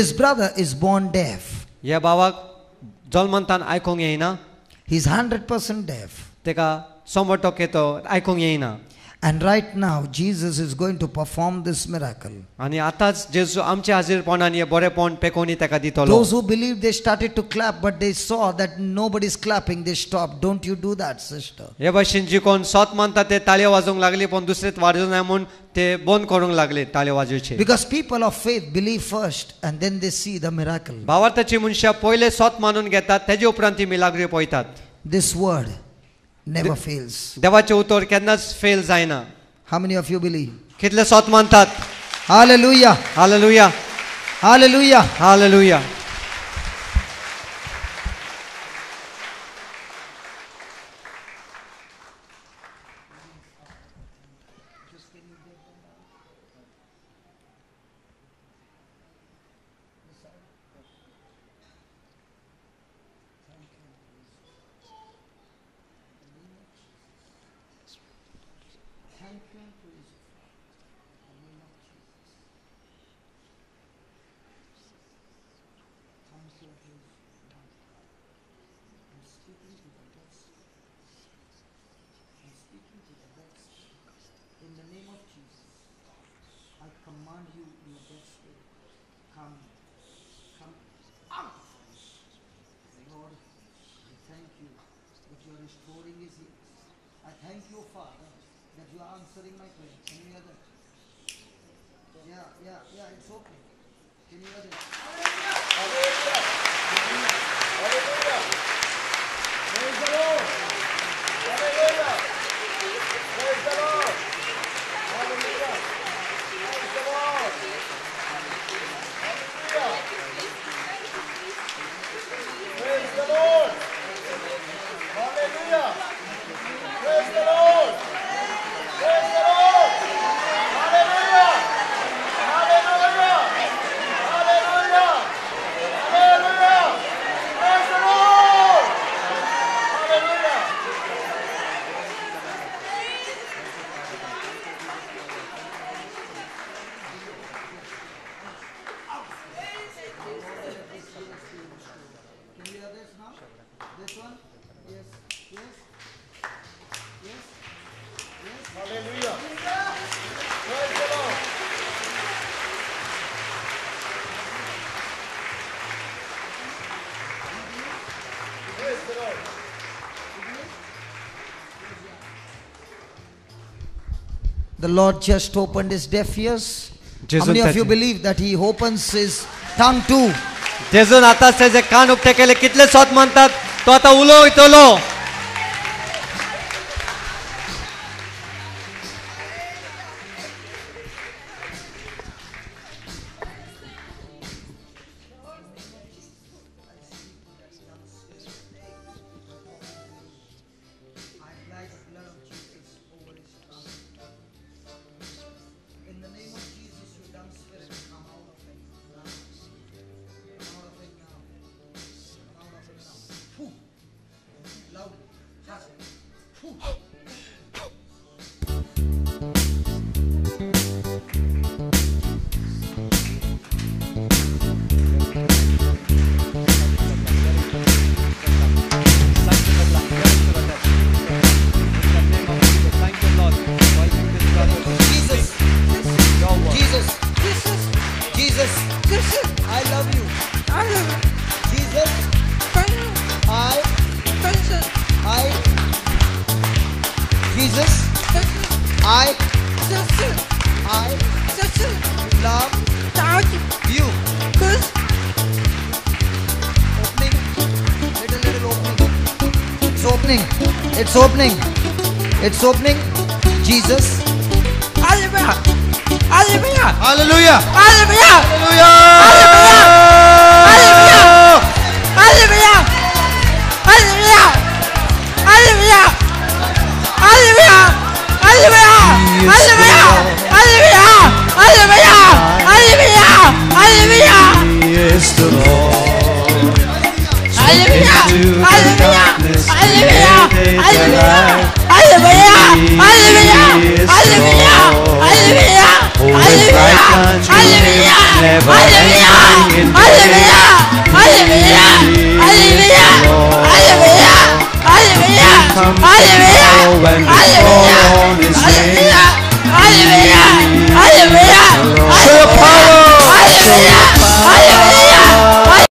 His brother is born deaf. या बावक जन्मतान आइकोंग यही ना. He is 100% deaf. तेका संबंधों के तो आइकोंग यही ना. And right now Jesus is going to perform this miracle. अनि आताज जेसु आमचे हाजिर पोनानी बोरे पोन पेकोनी तेका दी तोलो. Those who believed they started to clap, but they saw that nobody is clapping. They stopped. Don't you do that, sister. ये बच्चिंजी कौन सात मानता ते तालियां वाजोंग लागले पोन दूसरे त्वारियों ने मुन ते बोन करोंग लागले तालियां वाजो चे. Because people of faith believe first and then they see the miracle. बावर तची मुन्शा पहले सात मानों गेता तेजो प्रांति मिलाग्रे पोइतात. This word never fails. देवाचे उत्तर केन्नाच फेल जायना. How many of you believe? कितले सात मानतात? Hallelujah. Hallelujah. Hallelujah. Hallelujah. The Lord just opened his deaf ears. How many of you believe that he opens his tongue too? जेसुन आता से जे कान उपते के लिए कितने साथ मानतात तो आता उलो इतोलो. It's opening. Jesus. Hallelujah. Hallelujah. Hallelujah. Hallelujah. Hallelujah. Hallelujah. Hallelujah. Hallelujah. Hallelujah. Hallelujah. Hallelujah. Hallelujah. Hallelujah. Hallelujah. Hallelujah. He is the Lord. Hallelujah. Hallelujah. Hallelujah. Hallelujah. Hallelujah! Hallelujah! Hallelujah! Hallelujah! Hallelujah! and the throne is laid.